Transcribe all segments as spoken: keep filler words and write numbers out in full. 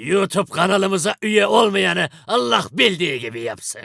YouTube kanalımıza üye olmayanı Allah bildiği gibi yapsın.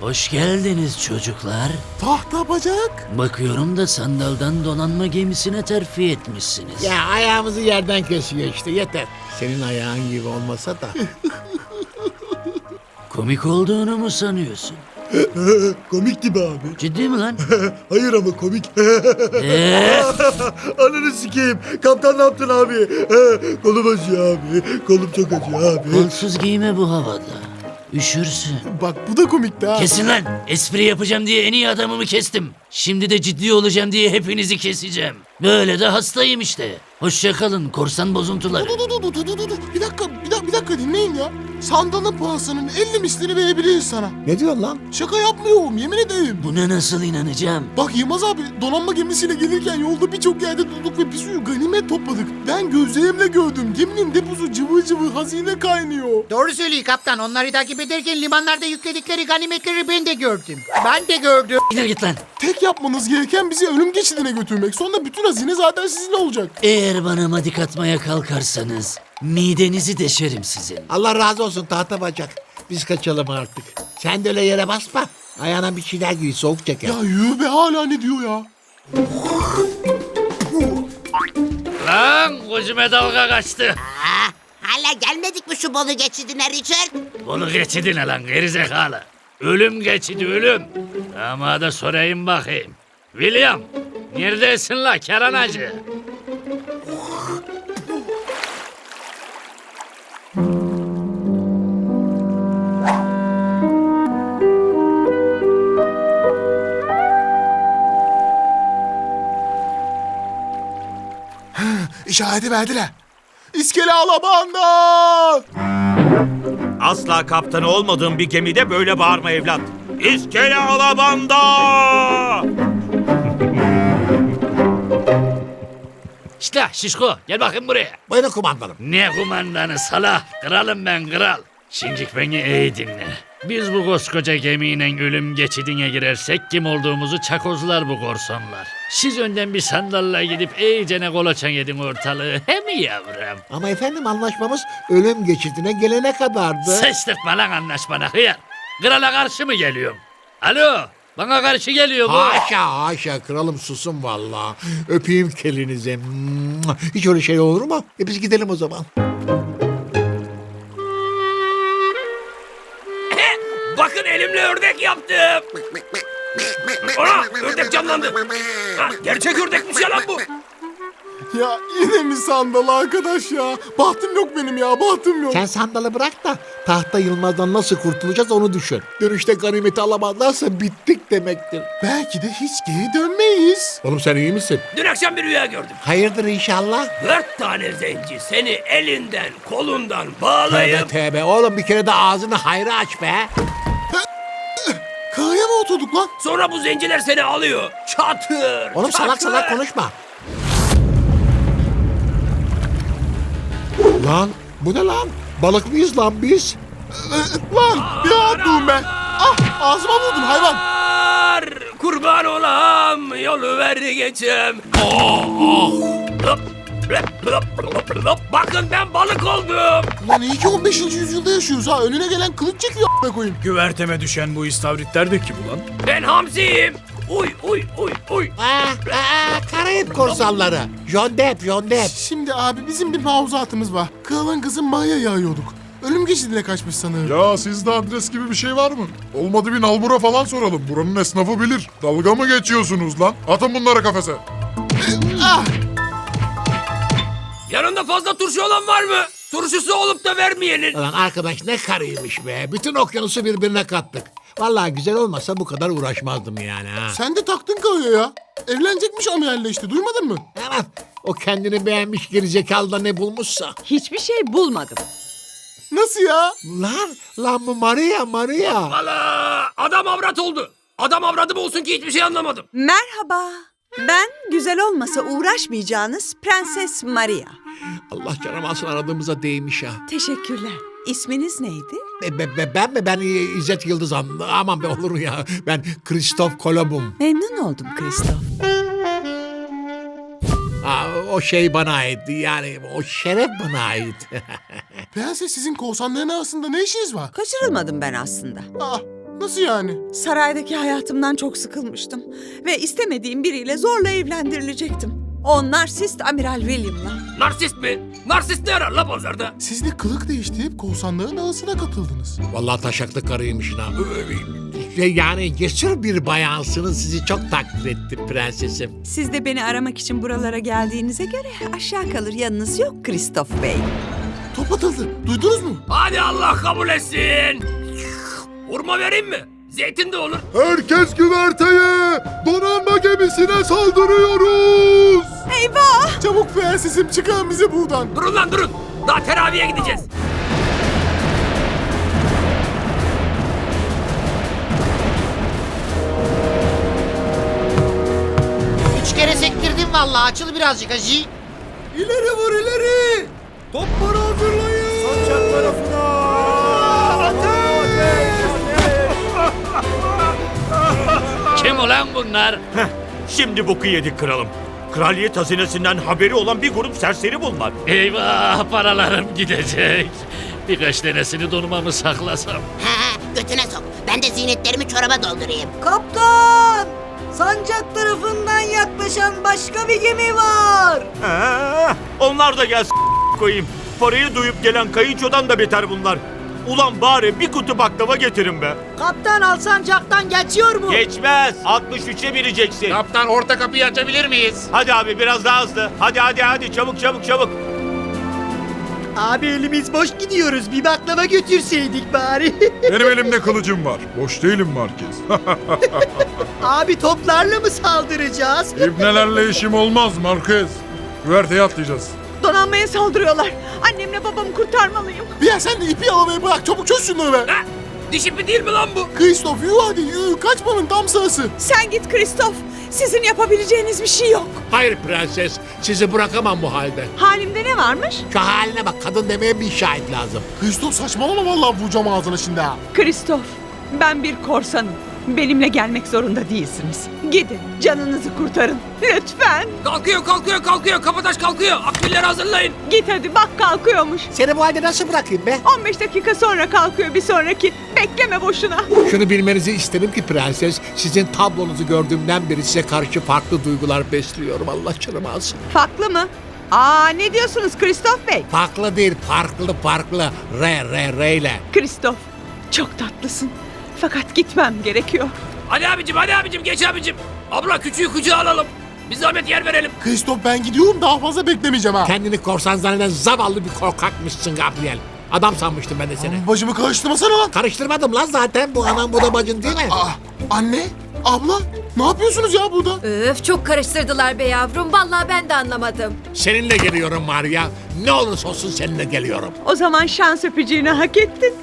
Hoş geldiniz çocuklar. Tahta bacak. Bakıyorum da sandaldan donanma gemisine terfi etmişsiniz. Ya ayağımızı yerden kesiyor işte, yeter. Senin ayağın gibi olmasa da. Komik olduğunu mu sanıyorsun? Komik gibi abi. Ciddi mi lan? Hayır ama komik. Eee? Ananı sikeyim. Kaptan ne yaptın abi? Kolum acıyor abi. Kolum çok acıyor abi. Kolsuz giyme bu havada. Üşürsün. Bak bu da komikti ha. Kesin lan. Espri yapacağım diye en iyi adamımı kestim. Şimdi de ciddi olacağım diye hepinizi keseceğim. Böyle de hastayım işte. Hoşçakalın korsan bozuntuları. Dur dur dur dur dur. Bir dakika bir dakika, bir dakika dinleyin ya. Sandalın pahasının elli mislini verebiliriz sana. Ne diyorsun lan? Şaka yapmıyorum, yemin ederim. Buna nasıl inanacağım? Bak Yılmaz abi, donanma gemisiyle gelirken yolda birçok yerde durduk ve bir sürü ganimet topladık. Ben gözlerimle gördüm. Geminin deposu cıvı cıvı, hazine kaynıyor. Doğru söylüyor kaptan. Onları takip ederken limanlarda yükledikleri ganimetleri ben de gördüm. Ben de gördüm. Gidin git lan. Tek yapmanız gereken bizi ölüm geçidine götürmek. Sonra bütün hazine zaten sizinle olacak. Eğer bana madik atmaya kalkarsanız midenizi deşerim sizin. Allah razı olsun tahta bacak. Biz kaçalım artık. Sen de öyle yere basma. Ayağına bir şeyler giy, soğuk çeker. Ya yürü be, hala ne diyor ya? Lan gözüme dalga kaçtı. Aa, hala gelmedik mi şu Bolu geçidine Richard? Bolu geçidine lan gerizekalı. Ölüm geçidi ölüm. Damada sorayım bakayım. William neredesin la keranacı? İşareti verdiler. İskele alabanda! Asla kaptanı olmadığım bir gemide böyle bağırma evlat. İskele alabanda! İşte şişko, gel bakayım buraya. Buyurun kumandanım. Ne kumandanı salak? Kralım ben kral. Şimdi beni iyi dinle. Biz bu koskoca gemiyle ölüm geçidine girersek kim olduğumuzu çakozlar bu korsonlar. Siz önden bir sandalla gidip iyicene kolaçan yedin ortalığı, he mi yavrum? Ama efendim anlaşmamız ölüm geçidine gelene kadardı. Sıçtırtma lan anlaşmana hıyar. Krala karşı mı geliyorum? Alo, bana karşı geliyor bu. Haşa haşa kralım, susun vallahi. Öpeyim kelinizi. Hiç öyle şey olur mu? E biz gidelim o zaman. Bakın elimle ördek yaptım. Ana ördek canlandı. Ha, gerçek ördekmiş ya lan bu. Ya yine mi sandalı arkadaş ya? Bahtım yok benim ya, bahtım yok. Sen sandalı bırak da tahta Yılmaz'dan nasıl kurtulacağız onu düşün. Dönüşte ganimeti alamazlarsa bittik demektir. Belki de hiç geri dönmeyiz. Oğlum sen iyi misin? Dün akşam bir rüya gördüm. Hayırdır inşallah? Dört tane zenci seni elinden kolundan bağlayıp... Tövbe tövbe oğlum, bir kere de ağzını hayra aç be. Kaya mı oturduk lan? Sonra bu zenciler seni alıyor. Çatır. Oğlum çatır. Salak salak konuşma. Lan bu ne lan? Balık mıyız lan biz? Lan bir attım ben. Ah ağzıma vurdun hayvan. Kurban olam yolu ver geçem. Oh, oh. Bakın ben balık oldum. Lan iyi ki on beşinci yüzyılda yaşıyoruz ha. Önüne gelen kılıç çekiyor a**a koyayım. Güverteme düşen bu istavritler de kim ulan? Ben hamsiyim. Uy uy uy uy. Aa, aa, Karayip korsanları. Jondep jondep. Şimdi abi bizim bir mağazatımız var. Kralın kızı Maria'yı arıyorduk. Ölüm geçidine kaçmış sanırım. Ya sizde adres gibi bir şey var mı? Olmadı bir nalbura falan soralım. Buranın esnafı bilir. Dalga mı geçiyorsunuz lan? Atın bunları kafese. Ah. Yanında fazla turşu olan var mı? Turşusu olup da vermeyenin. Lan arkadaş ne karıymış be. Bütün okyanusu birbirine kattık. Vallahi güzel olmasa bu kadar uğraşmazdım yani ha. Sen de taktın karıya ya. Evlenecekmiş amiralle işte, duymadın mı? Tamam. O kendini beğenmiş gerizekalıda ne bulmuşsa. Hiçbir şey bulmadım. Nasıl ya? Lan, lan bu Maria, Maria. Valla adam avrat oldu. Adam avradım olsun ki hiçbir şey anlamadım. Merhaba. Ben güzel olmasa uğraşmayacağınız Prenses Maria. Allah canım alsın, aradığımıza değmiş ha. Teşekkürler. İsminiz neydi? Be, be, be, ben mi? Ben İzzet Yıldızan. Aman be olur ya. Ben Christoph Kolomb'um. Memnun oldum Kristof. Aa, o şey bana ait. Yani o şeref bana ait. Prenses, sizin korsanların arasında ne işiniz var? Kaçırılmadım ben aslında. Aa, nasıl yani? Saraydaki hayatımdan çok sıkılmıştım. Ve istemediğim biriyle zorla evlendirilecektim. O narsist Amiral William'la. Narsist mi? Narsist ne arar la pazarda? Siz de kılık değiştirip korsanların arasına katıldınız. Vallahi taşaklı karıymışsın ha. Yani cesur bir bayansınız. Sizi çok takdir etti prensesim. Siz de beni aramak için buralara geldiğinize göre aşağı kalır yanınız yok Kristof Bey. Top atıldı. Duydunuz mu? Hadi Allah kabul etsin. Hurma vereyim mi? Zeytin de olur. Herkes güverteye, donanma gemisine saldırıyoruz. Eyvah! Çabuk prensesim, çıkın bizi buradan. Durun lan durun. Daha teraviye gideceğiz. Üç kere sektirdim vallahi. Açıl birazcık acı. İleri vur ileri. Topları hazırlayın. Sancak tarafına. Kim olan bunlar? Heh, şimdi boku yedik kralım. Kraliyet hazinesinden haberi olan bir grup serseri bulmak. Eyvah, paralarım gidecek. Birkaç tanesini donumamı saklasam. Ha, götüne sok. Ben de ziynetlerimi çoraba doldurayım. Kaptan! Sancak tarafından yaklaşan başka bir gemi var. Ha, onlar da gelsin koyayım. Parayı duyup gelen kayınçodan da beter bunlar. Ulan bari bir kutu baklava getirin be. Kaptan, Alsancak'tan geçiyor mu? Geçmez. altmış üçe bineceksin. Kaptan, orta kapıyı açabilir miyiz? Hadi abi, biraz daha hızlı. Hadi hadi hadi çabuk çabuk çabuk. Abi elimiz boş gidiyoruz. Bir baklava götürseydik bari. Benim elimde kılıcım var. Boş değilim Markez. Abi toplarla mı saldıracağız? İbnelerle işim olmaz Markez. Güverteye atlayacağız. Donanmaya saldırıyorlar. Annemle babamı kurtarmalıyım. Ya sen de ipi alamaya bırak. Çabuk çöz şunları be. Ha, diş ipi değil mi lan bu? Kristof yuh hadi yuh. Kaçmanın tam sırası. Sen git Kristof. Sizin yapabileceğiniz bir şey yok. Hayır prenses. Sizi bırakamam bu halde. Halimde ne varmış? Şu haline bak. Kadın demeye bir şahit lazım. Kristof saçmalama vallahi, vuracağım ağzına şimdi ha. Kristof, ben bir korsanım. Benimle gelmek zorunda değilsiniz. Gidin, canınızı kurtarın. Lütfen. Kalkıyor, kalkıyor, kalkıyor. Kapataş kalkıyor. Akbilleri hazırlayın. Git hadi, bak kalkıyormuş. Seni bu halde nasıl bırakayım be? on beş dakika sonra kalkıyor bir sonraki. Bekleme boşuna. Şunu bilmenizi isterim ki prenses, sizin tablonuzu gördüğümden beri size karşı farklı duygular besliyorum. Allah canımı alsın. Farklı mı? Aa, ne diyorsunuz Kristof Bey? Farklı değil, farklı farklı. Re, re, re ile. Kristof, çok tatlısın. Fakat gitmem gerekiyor. Hadi abicim, hadi abicim, geç abicim. Abla küçüğü kucağa alalım. Biz zahmet yer verelim. Kristof, ben gidiyorum, daha fazla beklemeyeceğim ha. Kendini korsan zanneden zavallı bir korkakmışsın Gabriel. Adam sanmıştım ben de seni. Ama bacımı karıştırmasana lan. Karıştırmadım lan zaten. Bu anam, bu da bacın değil mi? Aa, anne, abla, ne yapıyorsunuz ya burada? Öf, çok karıştırdılar be yavrum. Vallahi ben de anlamadım. Seninle geliyorum Maria. Ne olursa olsun seninle geliyorum. O zaman şans öpücüğünü hak ettin.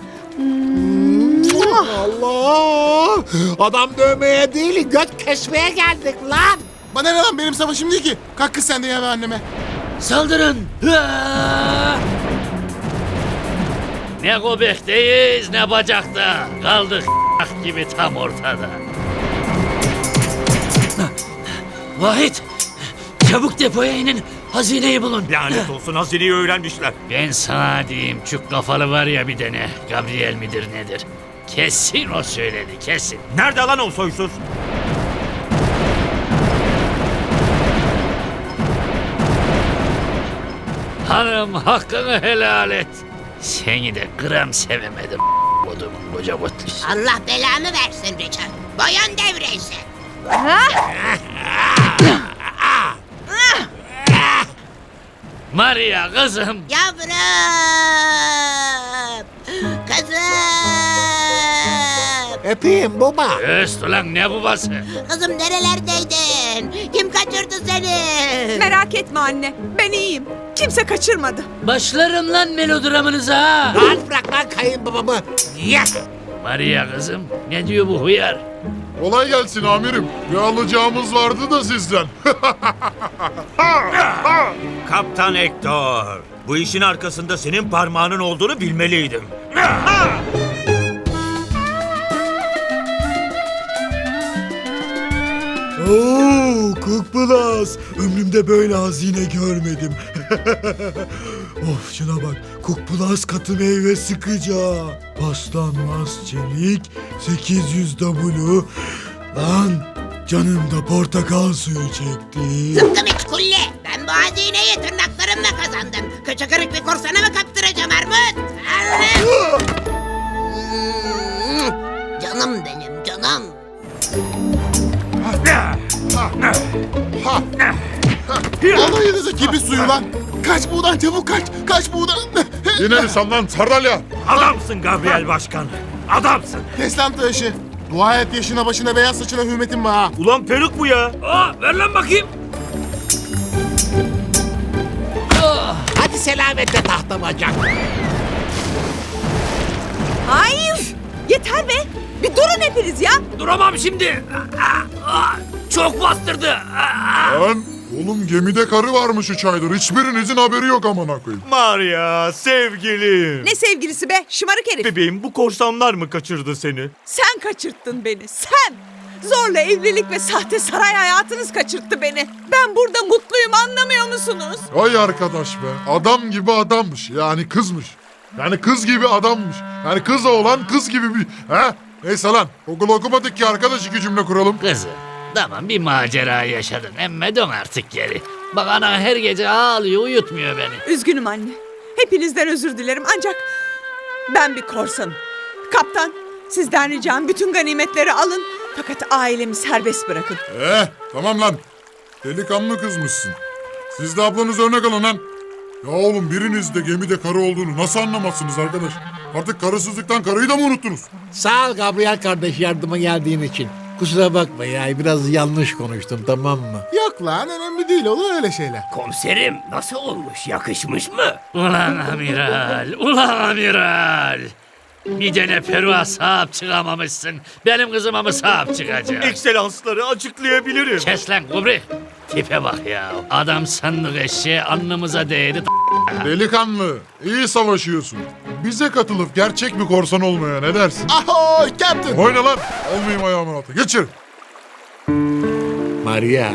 Allah! Adam dövmeye değil, göt kesmeye geldik lan! Bana ne lan, benim savaşım değil ki. Kalk kız sen de ya ve anneme. Saldırın! Ne göbekteyiz ne bacakta. Kaldık gibi tam ortada. Vahit! Çabuk depoya inin, hazineyi bulun. Lanet olsun, hazineyi öğrenmişler. Ben sana diyeyim, çuk kafalı var ya bir tane. Gabriel midir nedir? Kesin o söyledi, kesin. Nerede lan o soysuz? Hanım, hakkını helal et. Seni de gram sevemedim kodumun koca botlusu. Allah belamı versin Richard. Boyun devreyse. Maria kızım. Yavrum. Kızım. Öpeyim baba. Öst ulan, ne babası? Kızım nerelerdeydin? Kim kaçırdı seni? Merak etme anne, ben iyiyim. Kimse kaçırmadı. Başlarım lan melodramınıza ha. Rahat bırak lan kayınbabamı. Maria kızım, ne diyor bu hıyar? Kolay gelsin amirim. Bir alacağımız vardı da sizden. Kaptan Hector, bu işin arkasında senin parmağının olduğunu bilmeliydim. Ooo, Cook Plus. Ömrümde böyle hazine görmedim. Of, şuna bak. Cook Plus katı meyve sıkıca. Paslanmaz çelik. sekiz yüz watt. Lan canım da portakal suyu çekti. Zıpkın iç kulle. Ben bu hazineyi tırnaklarımla kazandım. Köçe kırık bir korsana mı kaptıracağım Armut? Canım benim canım. Alayınızı gibi suyu lan. Kaç buradan çabuk kaç. Kaç buradan. İneriz lan sardalya. Adamsın Gabriel başkan. Adamsın. Kes lan tıraşı. Dua et yaşına başına beyaz saçına hürmetin var ha. Ulan peruk bu ya. Aa, ver lan bakayım. Hadi selametle tahta bacak. Hayır. Yeter be. Bir durun hepiniz ya. Duramam şimdi. Çok bastırdı. Lan oğlum, gemide karı varmış üç aydır. Hiçbirinizin haberi yok amına koyayım. Maria sevgilim. Ne sevgilisi be şımarık herif. Bebeğim, bu korsanlar mı kaçırdı seni? Sen kaçırttın beni sen. Zorla evlilik ve sahte saray hayatınız kaçırttı beni. Ben burada mutluyum, anlamıyor musunuz? Vay arkadaş be, adam gibi adammış yani kızmış. Yani kız gibi adammış. Yani kız olan kız gibi bir... He? Neyse lan, okul okumadık ki arkadaş, iki cümle kuralım. Kızım, tamam bir macera yaşadın. Emme dön artık geri. Bak ana her gece ağlıyor, uyutmuyor beni. Üzgünüm anne. Hepinizden özür dilerim ancak... Ben bir korsanım. Kaptan, sizden ricam bütün ganimetleri alın. Fakat ailemi serbest bırakın. Eh, tamam lan. Delikanlı kızmışsın. Siz de ablanız örnek alın lan. Ya oğlum, biriniz de gemide karı olduğunu nasıl anlamazsınız arkadaş? Artık karısızlıktan karıyı da mı unuttunuz? Sağ ol Gabriel kardeş yardıma geldiğin için. Kusura bakma ya, biraz yanlış konuştum, tamam mı? Yok lan, önemli değil, olur öyle şeyler. Komiserim, nasıl olmuş, yakışmış mı? Ulan amiral, ulan amiral. Bir tane Peru'a sahip çıkamamışsın. Benim kızıma mı sahip çıkacak? Ekselansları açıklayabilirim. Kes lan Kubri. Tipe bak ya. Adam sandık eşeği alnımıza değdi. Delikanlı, iyi savaşıyorsun. Bize katılıp gerçek bir korsan olmaya ne dersin? Ahoy Captain! Oyna lan! Olmayayım ayağımın altı. Geçir! Maria,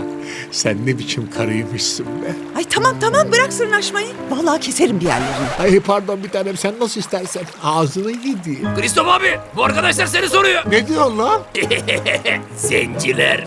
sen ne biçim karıymışsın be? Ay tamam tamam, bırak sırnaşmayı. Vallahi keserim bir yerlerini. Ay pardon bir tanem, sen nasıl istersen. Ağzını yediğim. Kristof abi, bu arkadaşlar seni soruyor. Ne diyorsun lan? Zenciler.